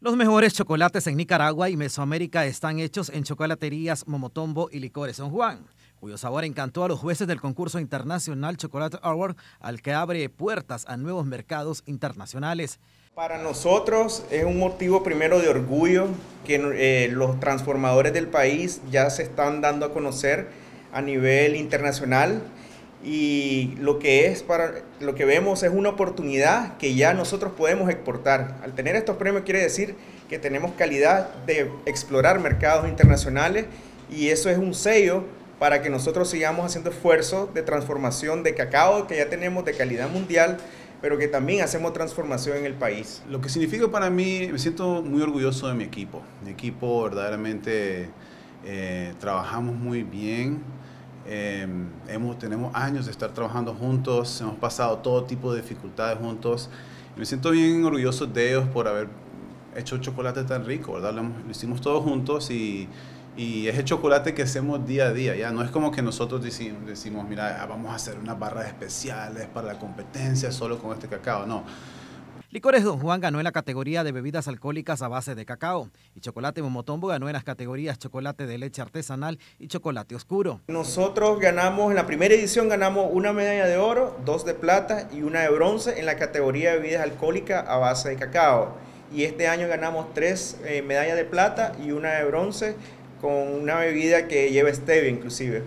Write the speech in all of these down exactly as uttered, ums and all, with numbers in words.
Los mejores chocolates en Nicaragua y Mesoamérica están hechos en chocolaterías Momotombo y Licores San Juan, cuyo sabor encantó a los jueces del concurso internacional Chocolate Awards, al que abre puertas a nuevos mercados internacionales. Para nosotros es un motivo primero de orgullo que eh, los transformadores del país ya se están dando a conocer a nivel internacional, y lo que, es para, lo que vemos es una oportunidad que ya nosotros podemos exportar. Al tener estos premios quiere decir que tenemos calidad de explorar mercados internacionales, y eso es un sello para que nosotros sigamos haciendo esfuerzos de transformación de cacao que ya tenemos de calidad mundial, pero que también hacemos transformación en el país. Lo que significa para mí, me siento muy orgulloso de mi equipo. Mi equipo verdaderamente eh, trabajamos muy bien. Eh, hemos, tenemos años de estar trabajando juntos, hemos pasado todo tipo de dificultades juntos. Me siento bien orgulloso de ellos por haber hecho chocolate tan rico, ¿verdad? Lo, lo hicimos todos juntos y, y es el chocolate que hacemos día a día, ¿ya? No es como que nosotros decimos, decimos, mira, vamos a hacer unas barras especiales para la competencia solo con este cacao, no. Licores Don Juan ganó en la categoría de bebidas alcohólicas a base de cacao, y Chocolate Momotombo ganó en las categorías chocolate de leche artesanal y chocolate oscuro. Nosotros ganamos, en la primera edición ganamos una medalla de oro, dos de plata y una de bronce en la categoría de bebidas alcohólicas a base de cacao. Y este año ganamos tres eh, medallas de plata y una de bronce con una bebida que lleva stevia inclusive.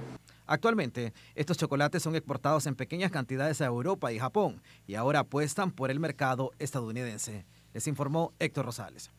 Actualmente, estos chocolates son exportados en pequeñas cantidades a Europa y Japón, y ahora apuestan por el mercado estadounidense. Les informó Héctor Rosales.